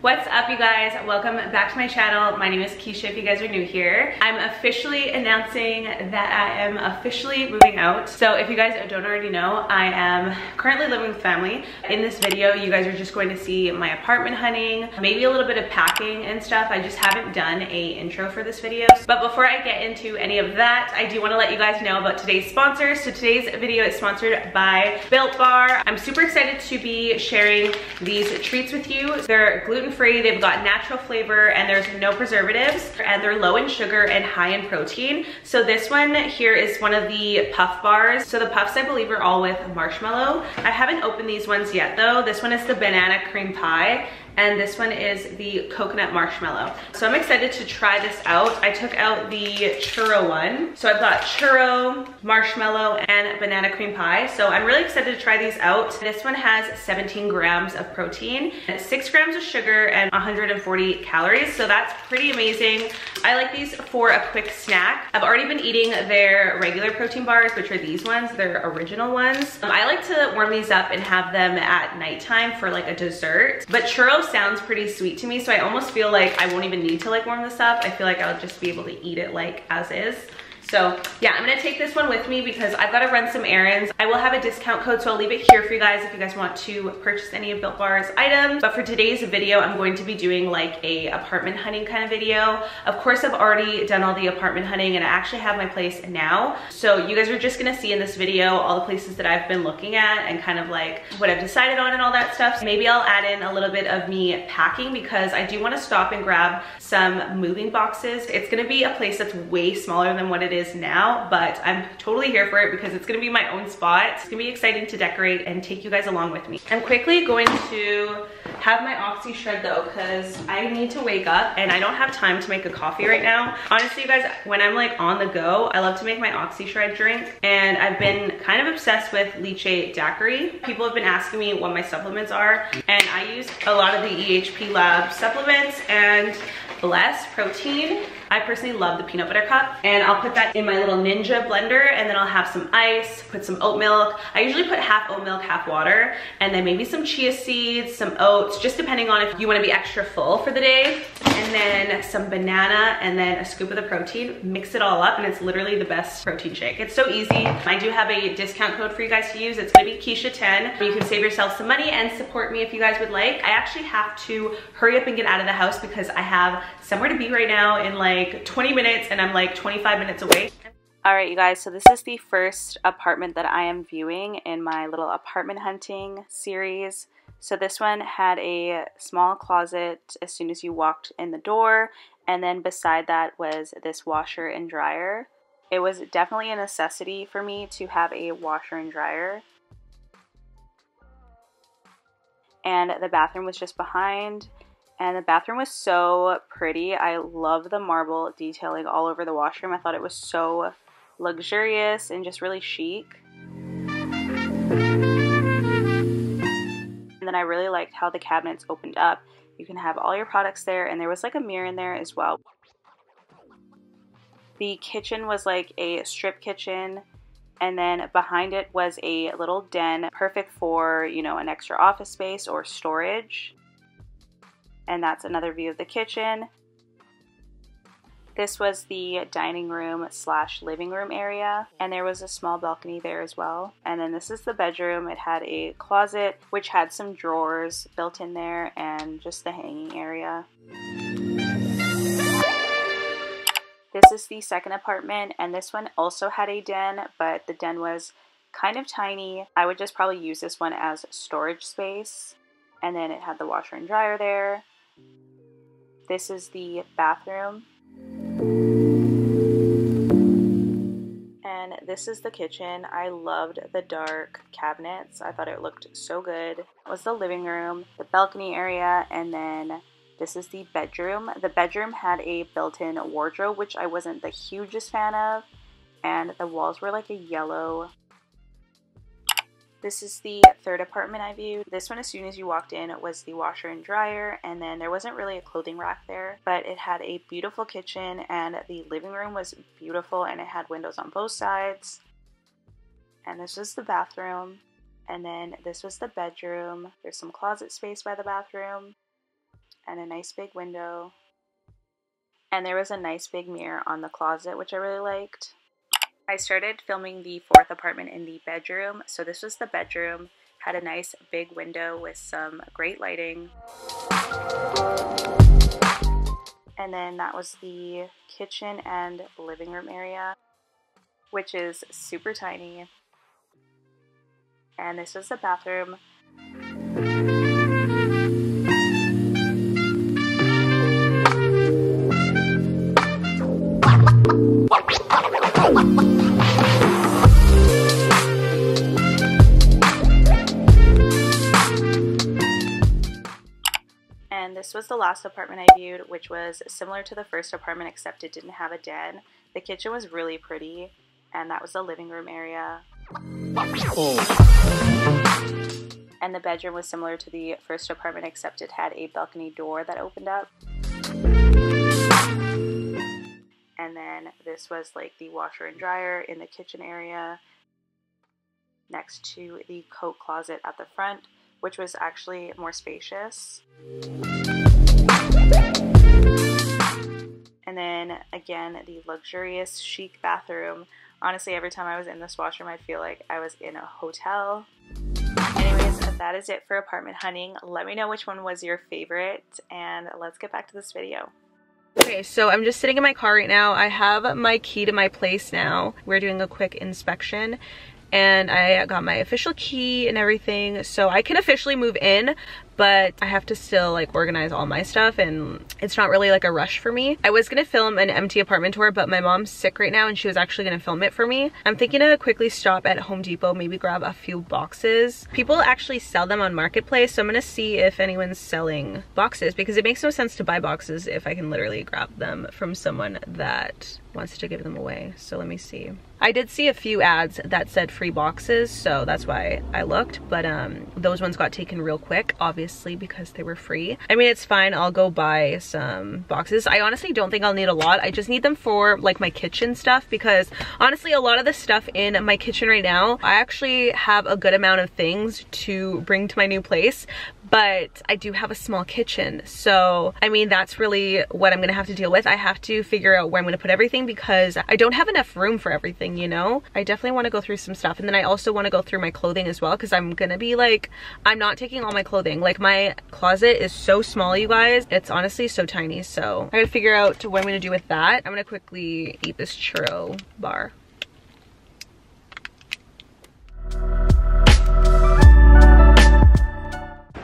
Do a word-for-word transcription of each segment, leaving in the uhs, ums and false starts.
What's up, you guys? Welcome back to my channel. My name is Kisha if you guys are new here. I'm officially announcing that I am officially moving out. So if you guys don't already know, I am currently living with family. In this video, you guys are just going to see my apartment hunting, maybe a little bit of packing and stuff. I just haven't done a intro for this video. But before I get into any of that, I do want to let you guys know about today's sponsor. So today's video is sponsored by Built Bar. I'm super excited to be sharing these treats with you. They're gluten free, they've got natural flavor, and there's no preservatives, and they're low in sugar and high in protein. So this one here is one of the puff bars. So the puffs, I believe, are all with marshmallow. I haven't opened these ones yet though. This one is the banana cream pie, and this one is the coconut marshmallow. So I'm excited to try this out. I took out the churro one. So I've got churro, marshmallow, and banana cream pie. So I'm really excited to try these out. This one has seventeen grams of protein, six grams of sugar, and one hundred forty calories. So that's pretty amazing. I like these for a quick snack. I've already been eating their regular protein bars, which are these ones, their original ones. Um, I like to warm these up and have them at nighttime for like a dessert. But churro sounds pretty sweet to me, so I almost feel like I won't even need to like warm this up. I feel like I'll just be able to eat it like as is. So yeah, I'm gonna take this one with me because I've gotta run some errands. I will have a discount code, so I'll leave it here for you guys if you guys want to purchase any of Built Bar's items. But for today's video, I'm going to be doing like a apartment hunting kind of video. Of course, I've already done all the apartment hunting and I actually have my place now. So you guys are just gonna see in this video all the places that I've been looking at and kind of like what I've decided on and all that stuff. So maybe I'll add in a little bit of me packing because I do wanna stop and grab some moving boxes. It's gonna be a place that's way smaller than what it is is now, but I'm totally here for it because it's gonna be my own spot. It's gonna be exciting to decorate and take you guys along with me. I'm quickly going to have my Oxy Shred though because I need to wake up and I don't have time to make a coffee right now. Honestly, you guys, when I'm like on the go, I love to make my Oxy Shred drink, and I've been kind of obsessed with lychee daiquiri. People have been asking me what my supplements are, and I use a lot of the E H P Lab supplements and Blessed protein. I personally love the peanut butter cup, and I'll put that in my little ninja blender, and then I'll have some ice, put some oat milk. I usually put half oat milk, half water, and then maybe some chia seeds, some oats, just depending on if you want to be extra full for the day, and then some banana, and then a scoop of the protein. Mix it all up and it's literally the best protein shake. It's so easy. I do have a discount code for you guys to use. It's gonna be Kisha ten. You can save yourself some money and support me if you guys would like. I actually have to hurry up and get out of the house because I have somewhere to be right now in like twenty minutes, and I'm like twenty-five minutes away. All right, you guys, so this is the first apartment that I am viewing in my little apartment hunting series. So this one had a small closet as soon as you walked in the door, and then beside that was this washer and dryer. It was definitely a necessity for me to have a washer and dryer. And the bathroom was just behind. And the bathroom was so pretty. I love the marble detailing all over the washroom. I thought it was so luxurious and just really chic. And then I really liked how the cabinets opened up. You can have all your products there, and there was like a mirror in there as well. The kitchen was like a strip kitchen, and then behind it was a little den, perfect for, you know, an extra office space or storage. And that's another view of the kitchen. This was the dining room slash living room area, and there was a small balcony there as well. And then this is the bedroom. It had a closet which had some drawers built in there, and just the hanging area. This is the second apartment, and this one also had a den, but the den was kind of tiny. I would just probably use this one as storage space. And then it had the washer and dryer there. This is the bathroom. And this is the kitchen. I loved the dark cabinets. I thought it looked so good. That was the living room, the balcony area, and then this is the bedroom. The bedroom had a built-in wardrobe, which I wasn't the hugest fan of, and the walls were like a yellow. This is the third apartment I viewed. This one, as soon as you walked in, it was the washer and dryer, and then there wasn't really a clothing rack there, but it had a beautiful kitchen, and the living room was beautiful, and it had windows on both sides. And this was the bathroom, and then this was the bedroom. There's some closet space by the bathroom. and a nice big window. And there was a nice big mirror on the closet, which I really liked. I started filming the fourth apartment in the bedroom. So this was the bedroom, had a nice big window with some great lighting. And then that was the kitchen and living room area, which is super tiny. And this was the bathroom. And this was the last apartment I viewed, which was similar to the first apartment except it didn't have a den. The kitchen was really pretty, and that was the living room area. And the bedroom was similar to the first apartment except it had a balcony door that opened up. And then this was like the washer and dryer in the kitchen area next to the coat closet at the front, which was actually more spacious. And then again, the luxurious chic bathroom. Honestly, every time I was in this washroom, I feel like I was in a hotel. Anyways, that is it for apartment hunting. Let me know which one was your favorite, and let's get back to this video. Okay, so I'm just sitting in my car right now. I have my key to my place now. We're doing a quick inspection, and I got my official key and everything, so I can officially move in, but I have to still like organize all my stuff, and it's not really like a rush for me. I was gonna film an empty apartment tour, but my mom's sick right now and she was actually gonna film it for me. I'm thinking to quickly stop at Home Depot, maybe grab a few boxes. People actually sell them on Marketplace, so I'm gonna see if anyone's selling boxes, because it makes no sense to buy boxes if I can literally grab them from someone that wants to give them away. So let me see. I did see a few ads that said free boxes, so that's why I looked, but um, those ones got taken real quick, obviously, because they were free. I mean, it's fine, I'll go buy some boxes. I honestly don't think I'll need a lot. I just need them for like my kitchen stuff, because honestly, a lot of the stuff in my kitchen right now, I actually have a good amount of things to bring to my new place, but I do have a small kitchen. So, I mean, that's really what I'm gonna have to deal with. I have to figure out where I'm gonna put everything, because I don't have enough room for everything, you know? I definitely wanna go through some stuff. And then I also wanna go through my clothing as well, because I'm gonna be like, I'm not taking all my clothing. Like, my closet is so small, you guys. It's honestly so tiny. So I gotta figure out what I'm gonna do with that. I'm gonna quickly eat this churro bar.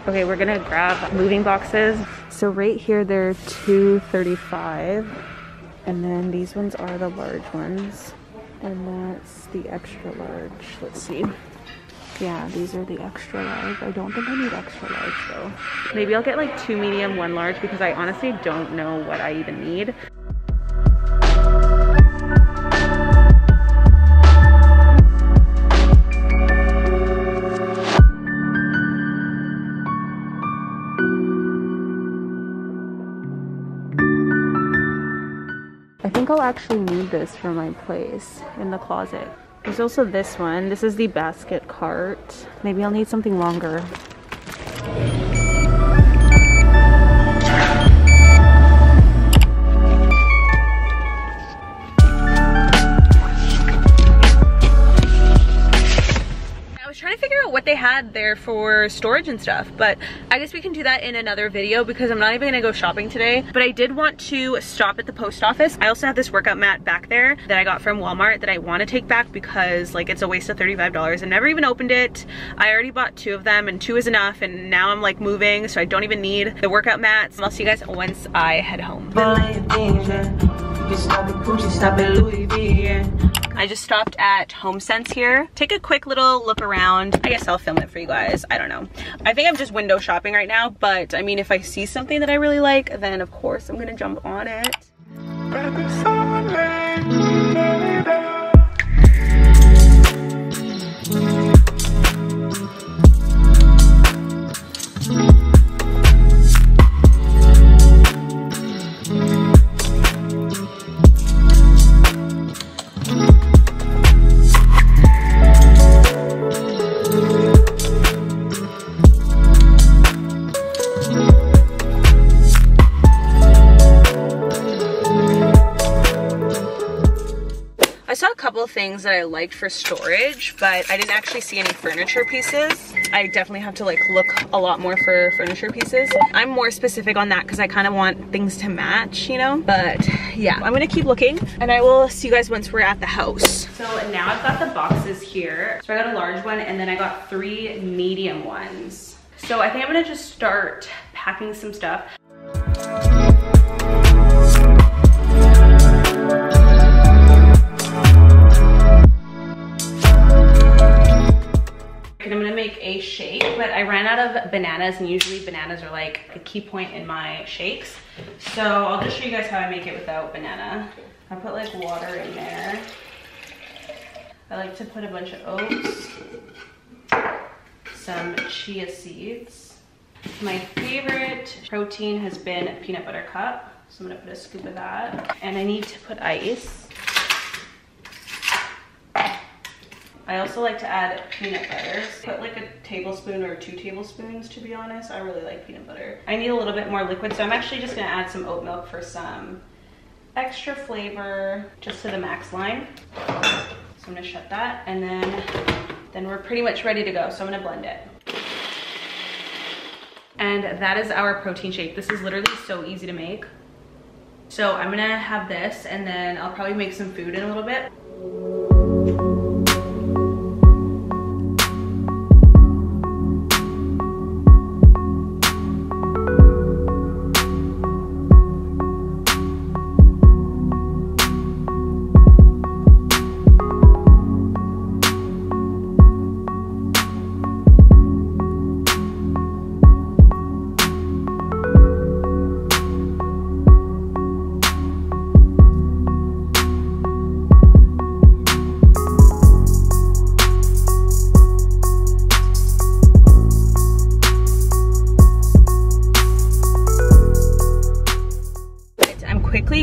Okay, we're gonna grab moving boxes. So right here, they're two thirty-five. And then these ones are the large ones. And that's the extra large. Let's see. Yeah, these are the extra large. I don't think I need extra large though. Maybe I'll get like two medium, one large, because I honestly don't know what I even need. I think I'll actually need this for my place in the closet. There's also this one. This is the basket cart. Maybe I'll need something longer. What they had there for storage and stuff, but I guess we can do that in another video, because I'm not even gonna go shopping today. But I did want to stop at the post office. I also have this workout mat back there that I got from Walmart that I want to take back, because like it's a waste of thirty-five dollars. I never even opened it. I already bought two of them, and two is enough, and now I'm like moving, so I don't even need the workout mats. I'll see you guys once I head home. I just stopped at HomeSense here. Take a quick little look around. I guess I'll film it for you guys. I don't know. I think I'm just window shopping right now, but I mean, if I see something that I really like, then of course I'm gonna jump on it. couple things that I liked for storage, but I didn't actually see any furniture pieces. I definitely have to like look a lot more for furniture pieces. I'm more specific on that because I kind of want things to match, you know? But yeah, I'm gonna keep looking and I will see you guys once we're at the house. So now I've got the boxes here. So I got a large one and then I got three medium ones. So I think I'm gonna just start packing some stuff. And I'm gonna make a shake, but I ran out of bananas, and usually bananas are like a key point in my shakes. So I'll just show you guys how I make it without banana. I put like water in there. I like to put a bunch of oats, some chia seeds. My favorite protein has been peanut butter cup. So I'm gonna put a scoop of that. And I need to put ice. I also like to add peanut butter. Put like a tablespoon or two tablespoons, to be honest. I really like peanut butter. I need a little bit more liquid, so I'm actually just gonna add some oat milk for some extra flavor, just to the max line. So I'm gonna shut that, and then, then we're pretty much ready to go, so I'm gonna blend it. And that is our protein shake. This is literally so easy to make. So I'm gonna have this, and then I'll probably make some food in a little bit.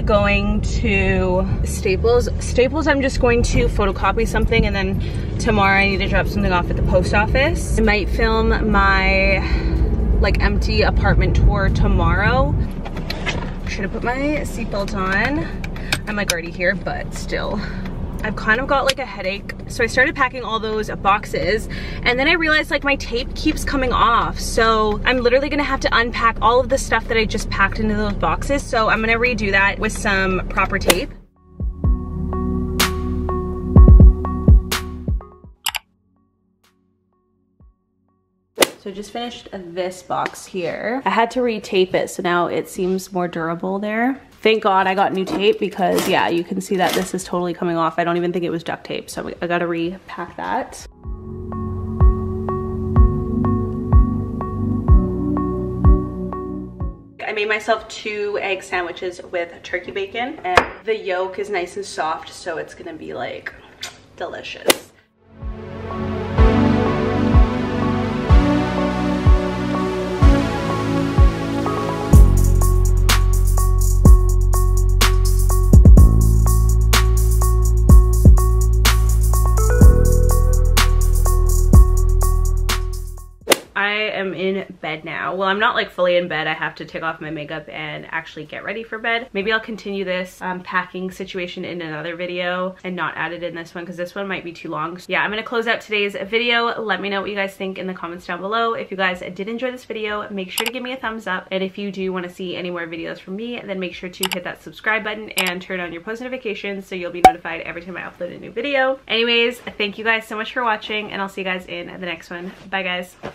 Going to Staples. Staples, I'm just going to photocopy something, and then tomorrow I need to drop something off at the post office. I might film my like empty apartment tour tomorrow. Should have put my seatbelt on. I'm like already here, but still. I've kind of got like a headache. So I started packing all those boxes, and then I realized like my tape keeps coming off. So I'm literally gonna have to unpack all of the stuff that I just packed into those boxes. So I'm gonna redo that with some proper tape. So just finished this box here. I had to retape it, so now it seems more durable there. Thank God I got new tape, because yeah, you can see that this is totally coming off. I don't even think it was duct tape, so I gotta repack that. I made myself two egg sandwiches with turkey bacon, and the yolk is nice and soft, so it's gonna be like delicious. I'm in bed now. Well, I'm not like fully in bed. I have to take off my makeup and actually get ready for bed. Maybe I'll continue this um, packing situation in another video and not add it in this one, because this one might be too long. So yeah, I'm gonna close out today's video. Let me know what you guys think in the comments down below. If you guys did enjoy this video, make sure to give me a thumbs up. And if you do want to see any more videos from me, then make sure to hit that subscribe button and turn on your post notifications so you'll be notified every time I upload a new video. Anyways, thank you guys so much for watching, and I'll see you guys in the next one. Bye guys.